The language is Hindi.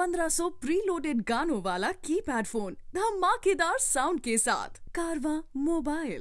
1500 प्रीलोडेड गानों वाला कीपैड फोन धमाकेदार साउंड के साथ कारवां मोबाइल।